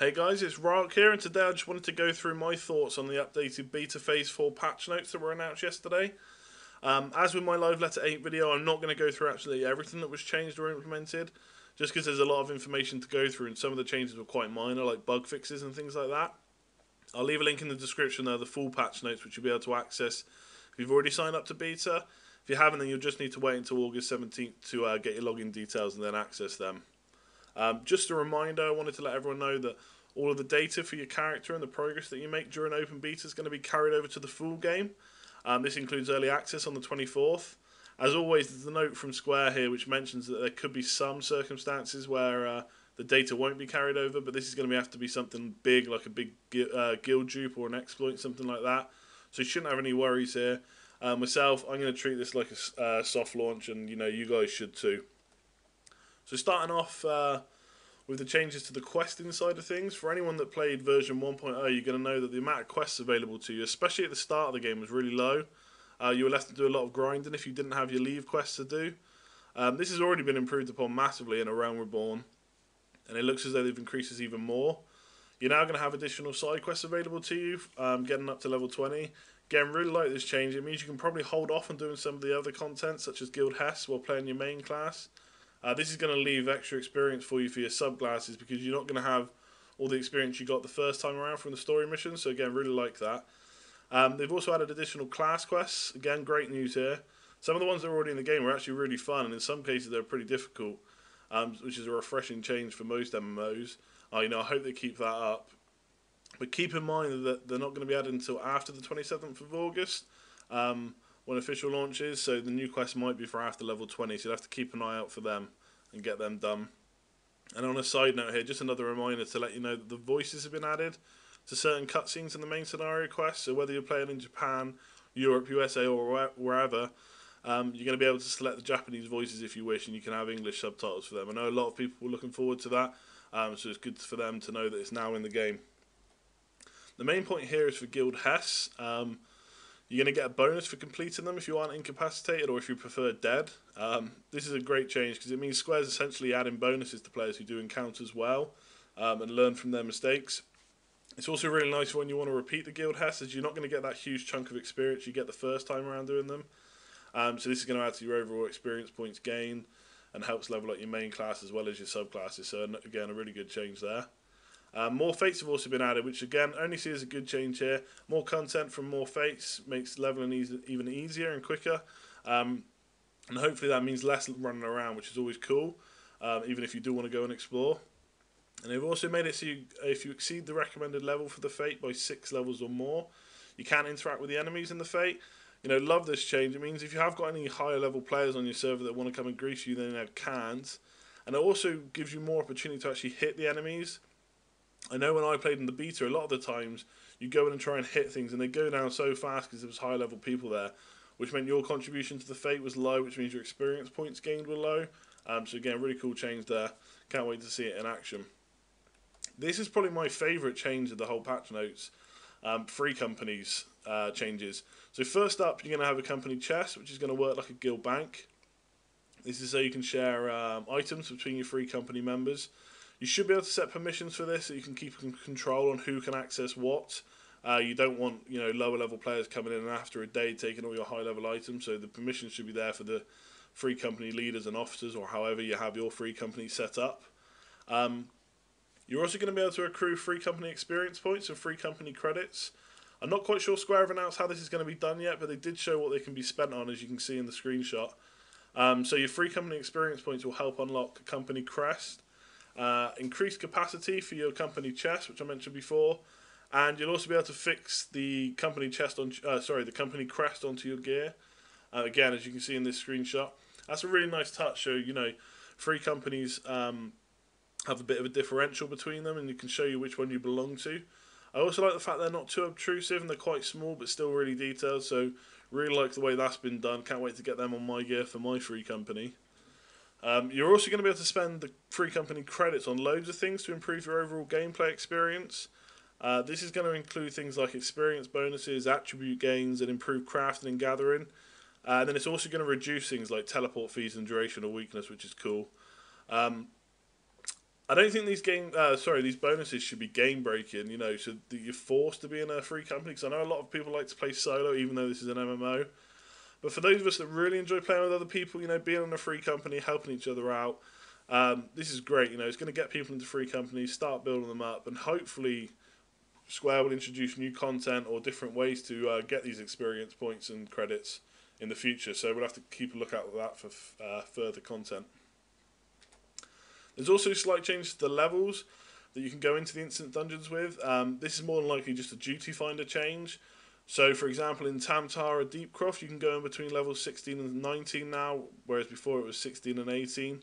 Hey guys, it's Ryokk here, and today I just wanted to go through my thoughts on the updated Beta Phase 4 patch notes that were announced yesterday. As with my Live Letter 8 video, I'm not going to go through absolutely everything that was changed or implemented, just because there's a lot of information to go through, and some of the changes were quite minor, like bug fixes and things like that. I'll leave a link in the description there, the full patch notes, which you'll be able to access if you've already signed up to Beta. If you haven't, then you'll just need to wait until August 17th to get your login details and then access them. Just a reminder, I wanted to let everyone know that all of the data for your character and the progress that you make during Open Beta is going to be carried over to the full game. This includes early access on the 24th. As always, there's a note from Square here which mentions that there could be some circumstances where the data won't be carried over, but this is going to have to be something big, like a big guild dupe or an exploit, something like that. So you shouldn't have any worries here. Myself, I'm going to treat this like a soft launch, and you guys should too. So starting off with the changes to the questing side of things, for anyone that played version 1.0, you're going to know that the amount of quests available to you, especially at the start of the game, was really low. You were left to do a lot of grinding if you didn't have your leave quests to do. This has already been improved upon massively in A Realm Reborn, and it looks as though they've increased this even more. You're now going to have additional side quests available to you, getting up to level 20. Again, really like this change. It means you can probably hold off on doing some of the other content, such as Guild Hest, while playing your main class. This is going to leave extra experience for you for your subclasses, because you're not going to have all the experience you got the first time around from the story mission. So again, really like that. They've also added additional class quests. Again, great news here. Some of the ones that are already in the game are actually really fun, and in some cases they're pretty difficult, which is a refreshing change for most MMOs. I hope they keep that up. But keep in mind that they're not going to be added until after the 27th of August. When official launch is, so the new quest might be for after level 20, so you'll have to keep an eye out for them and get them done. And on a side note here, just another reminder to let you know that the voices have been added to certain cutscenes in the main scenario quest, so whether you're playing in Japan, Europe, USA, or wherever, you're going to be able to select the Japanese voices if you wish, and you can have English subtitles for them. I know a lot of people were looking forward to that, so it's good for them to know that it's now in the game. The main point here is for Guild Hest. You're going to get a bonus for completing them if you aren't incapacitated or if you prefer dead. This is a great change because it means Square's essentially adding bonuses to players who do encounters well and learn from their mistakes. It's also really nice when you want to repeat the Guild Hest, as you're not going to get that huge chunk of experience you get the first time around doing them. So this is going to add to your overall experience points gain and helps level up your main class as well as your subclasses. So again, a really good change there. More fates have also been added, which again, only see as a good change here. More content from more fates makes leveling even easier and quicker. And hopefully that means less running around, which is always cool, even if you do want to go and explore. And they've also made it so if you exceed the recommended level for the fate by 6 levels or more, you can interact with the enemies in the fate. Love this change. It means if you have got any higher level players on your server that want to come and greet you, then they can't. And it also gives you more opportunity to actually hit the enemies. I know when I played in the beta, a lot of the times you go in and try and hit things and they go down so fast because there was high level people there, which meant your contribution to the fate was low, which means your experience points gained were low. So again, really cool change there. Can't wait to see it in action. This is probably my favourite change of the whole patch notes, Free Company's changes. So first up, you're going to have a company chest, which is going to work like a guild bank. This is so you can share items between your Free Company members. You should be able to set permissions for this so you can keep control on who can access what. You don't want lower level players coming in and after a day taking all your high level items, so the permissions should be there for the Free Company leaders and officers, or however you have your Free Company set up. You're also going to be able to accrue Free Company experience points and Free Company credits. I'm not quite sure Square have announced how this is going to be done yet, but they did show what they can be spent on, as you can see in the screenshot. So your Free Company experience points will help unlock Company Crest, increased capacity for your company chest, which I mentioned before, and you'll also be able to fix the company chest on, the company crest onto your gear. Again, as you can see in this screenshot, that's a really nice touch. So Free Companies have a bit of a differential between them, and you can show you which one you belong to. I also like the fact they're not too obtrusive and they're quite small, but still really detailed. So really like the way that's been done. Can't wait to get them on my gear for my Free Company. You're also going to be able to spend the Free Company credits on loads of things to improve your overall gameplay experience. This is going to include things like experience bonuses, attribute gains, and improved crafting and gathering. And then it's also going to reduce things like teleport fees and durational weakness, which is cool. I don't think these these bonuses should be game breaking. You know, should you're forced to be in a free company, because I know a lot of people like to play solo, even though this is an MMO. But for those of us that really enjoy playing with other people, you know, being in a free company, helping each other out, this is great. You know, it's going to get people into free companies, start building them up, and hopefully Square will introduce new content or different ways to get these experience points and credits in the future. So we'll have to keep a lookout for that for further content. There's also slight changes to the levels that you can go into the instant dungeons with. This is more than likely just a duty finder change. So, for example, in Tamtara Deepcroft, you can go in between levels 16 and 19 now, whereas before it was 16 and 18.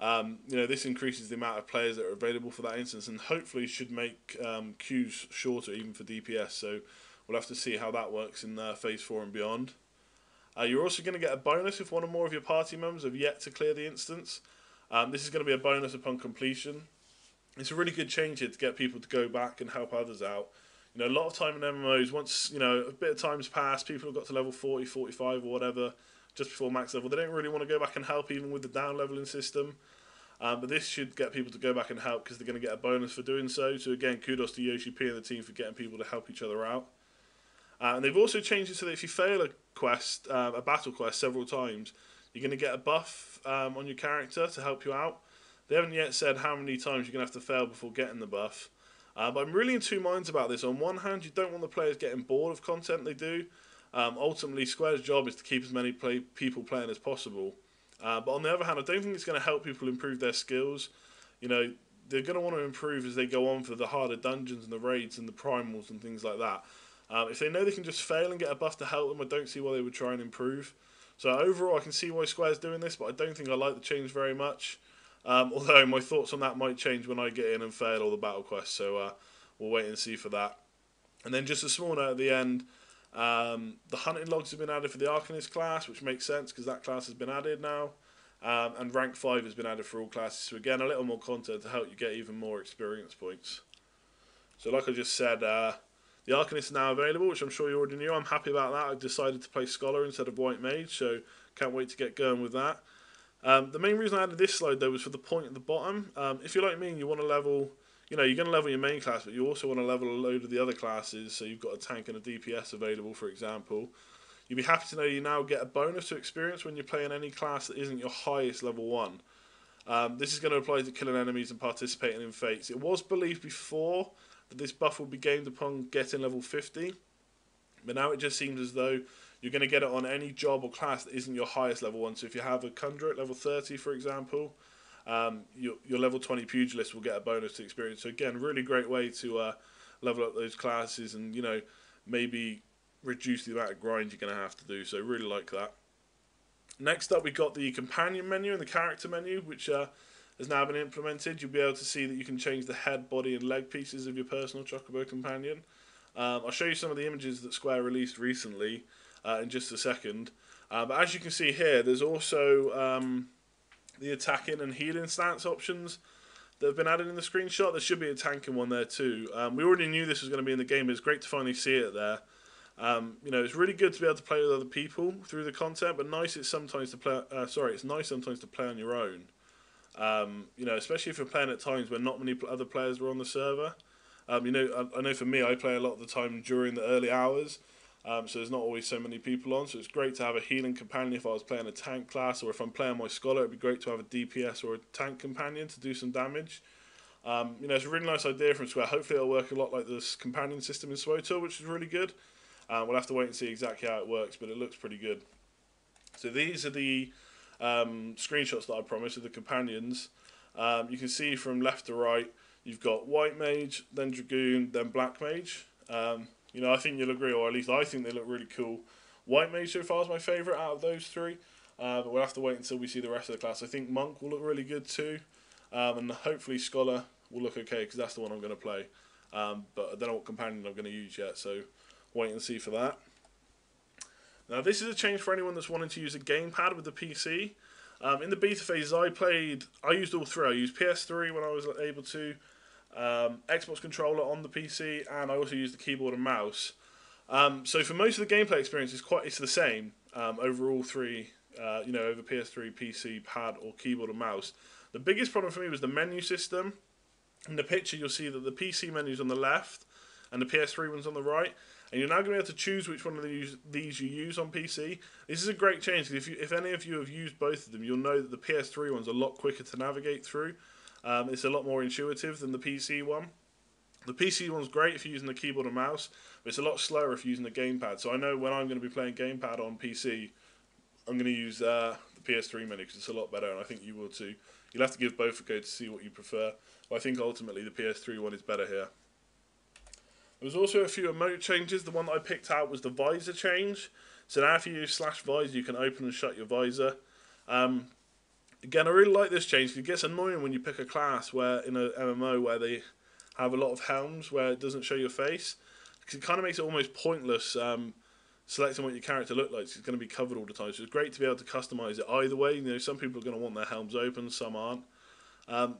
You know, this increases the amount of players that are available for that instance, and hopefully should make queues shorter, even for DPS. So, we'll have to see how that works in Phase 4 and beyond. You're also going to get a bonus if one or more of your party members have yet to clear the instance. This is going to be a bonus upon completion. It's a really good change here to get people to go back and help others out. You know, a lot of time in MMOs, once, you know, a bit of time's passed, people have got to level 40, 45 or whatever, just before max level. They don't really want to go back and help, even with the down-leveling system. But this should get people to go back and help, because they're going to get a bonus for doing so. So again, kudos to Yoshi P and the team for getting people to help each other out. And they've also changed it so that if you fail a quest, a battle quest several times, you're going to get a buff on your character to help you out. They haven't yet said how many times you're going to have to fail before getting the buff. But I'm really in two minds about this. On one hand, you don't want the players getting bored of content they do. Ultimately, Square's job is to keep as many people playing as possible. But on the other hand, I don't think it's going to help people improve their skills. You know, they're going to want to improve as they go on for the harder dungeons and the raids and the primals and things like that. If they know they can just fail and get a buff to help them, I don't see why they would try and improve. So overall, I can see why Square's doing this, but I don't think I like the change very much. Although my thoughts on that might change when I get in and fail all the battle quests, so we'll wait and see for that. And then just a small note at the end, the hunting logs have been added for the Arcanist class, which makes sense because that class has been added now. And rank 5 has been added for all classes, so again, a little more content to help you get even more experience points. So like I just said, the Arcanist is now available, which I'm sure you already knew. I'm happy about that. I've decided to play Scholar instead of White Mage, so can't wait to get going with that. The main reason I added this slide, though, was for the point at the bottom. If you're like me and you want to level, you know, you're going to level your main class, but you also want to level a load of the other classes, so you've got a tank and a DPS available, for example. You'll be happy to know you now get a bonus to experience when you're playing any class that isn't your highest level one. This is going to apply to killing enemies and participating in fates. It was believed before that this buff will be gained upon getting level 50, but now it just seems as though you're going to get it on any job or class that isn't your highest level one. So if you have a Conjurer at level 30, for example, your level 20 Pugilist will get a bonus to experience. So again, really great way to level up those classes and, you know, maybe reduce the amount of grind you're going to have to do. So really like that. Next up, we've got the companion menu and the character menu, which has now been implemented. You'll be able to see that you can change the head, body and leg pieces of your personal Chocobo companion. I'll show you some of the images that Square released recently in just a second. But as you can see here, there's also the attacking and healing stance options that have been added in the screenshot. There should be a tanking one there too. We already knew this was going to be in the game, but it's great to finally see it there. You know, it's really good to be able to play with other people through the content, but it's nice sometimes to play on your own. You know, especially if you're playing at times when not many other players were on the server. You know, I know for me, I play a lot of the time during the early hours, so there's not always so many people on, so it's great to have a healing companion if I was playing a tank class, or if I'm playing my Scholar, it'd be great to have a DPS or a tank companion to do some damage. You know, it's a really nice idea from Square. Hopefully it'll work a lot like this companion system in SWOTL, which is really good. We'll have to wait and see exactly how it works, but it looks pretty good. So these are the screenshots that I promised of the companions. You can see from left to right, you've got White Mage, then Dragoon, then Black Mage. You know, I think you'll agree, or at least I think they look really cool. White Mage so far is my favourite out of those three, but we'll have to wait until we see the rest of the class. I think Monk will look really good too, and hopefully Scholar will look okay, because that's the one I'm going to play. But I don't know what companion I'm going to use yet, so wait and see for that. Now, this is a change for anyone that's wanting to use a gamepad with the PC. In the beta phases, I used all three. I used PS3 when I was able to, Xbox controller on the PC, and I also used the keyboard and mouse. So for most of the gameplay experience, it's the same over all three, you know, over PS3, PC, pad, or keyboard and mouse. The biggest problem for me was the menu system. In the picture, you'll see that the PC menu's on the left and the PS3 one's on the right. And you're now going to be able to choose which one of these you use on PC. This is a great change, because if any of you have used both of them, you'll know that the PS3 one's a lot quicker to navigate through. It's a lot more intuitive than the PC one. The PC one's great if you're using the keyboard and mouse, but it's a lot slower if you're using the gamepad. So I know when I'm going to be playing gamepad on PC, I'm going to use the PS3 menu, because it's a lot better, and I think you will too. You'll have to give both a go to see what you prefer. But I think ultimately the PS3 one is better here. There was also a few emote changes. The one that I picked out was the visor change. So now if you use /visor, you can open and shut your visor. Again, I really like this change, because it gets annoying when you pick a class where in an MMO where they have a lot of helms where it doesn't show your face, because it kind of makes it almost pointless selecting what your character looks like. It's going to be covered all the time, so it's great to be able to customise it either way. You know, some people are going to want their helms open, some aren't.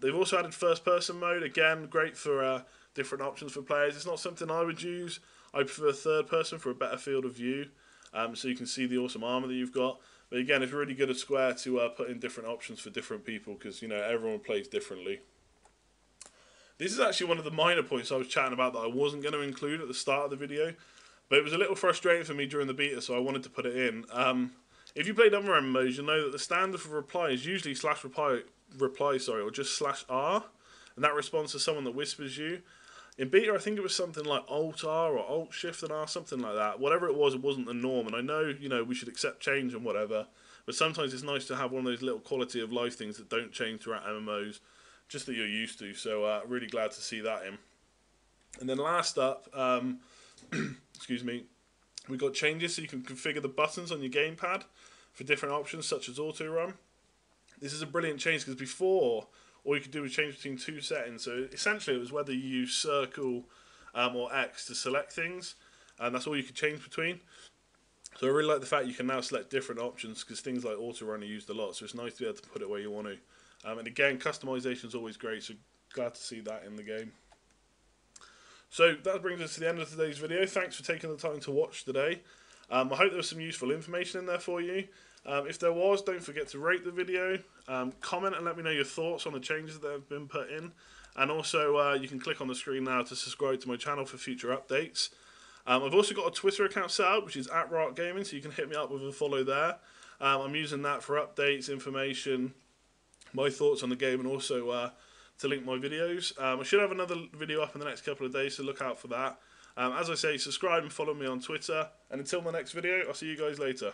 They've also added first-person mode. Again, great for different options for players. It's not something I would use. I prefer third-person for a better field of view, so you can see the awesome armour that you've got. But again, it's really good at Square to put in different options for different people, because you know everyone plays differently. This is actually one of the minor points I was chatting about that I wasn't going to include at the start of the video, but it was a little frustrating for me during the beta, so I wanted to put it in. If you played other MMOs, you'll know that the standard for reply is usually /reply, or just /R, and that responds to someone that whispers you. In beta, I think it was something like Alt-R or Alt-Shift-and-R, something like that. Whatever it wasn't the norm, and I know, you know, we should accept change and whatever, but sometimes it's nice to have one of those little quality of life things that don't change throughout MMOs, just that you're used to, so really glad to see that in. And then last up, excuse me, we've got changes so you can configure the buttons on your gamepad for different options, such as auto-run. This is a brilliant change, because before, all you could do was change between two settings, so essentially it was whether you use circle or X to select things, and that's all you could change between. So I really like the fact you can now select different options, because things like auto-run are used a lot, so it's nice to be able to put it where you want to. And again, customization is always great, so glad to see that in the game. So that brings us to the end of today's video. Thanks for taking the time to watch today. I hope there was some useful information in there for you. If there was, don't forget to rate the video, comment and let me know your thoughts on the changes that have been put in. And also you can click on the screen now to subscribe to my channel for future updates. I've also got a Twitter account set up, which is @ryokkgaming, so you can hit me up with a follow there. I'm using that for updates, information, my thoughts on the game, and also to link my videos. I should have another video up in the next couple of days, so look out for that. As I say, subscribe and follow me on Twitter. And until my next video, I'll see you guys later.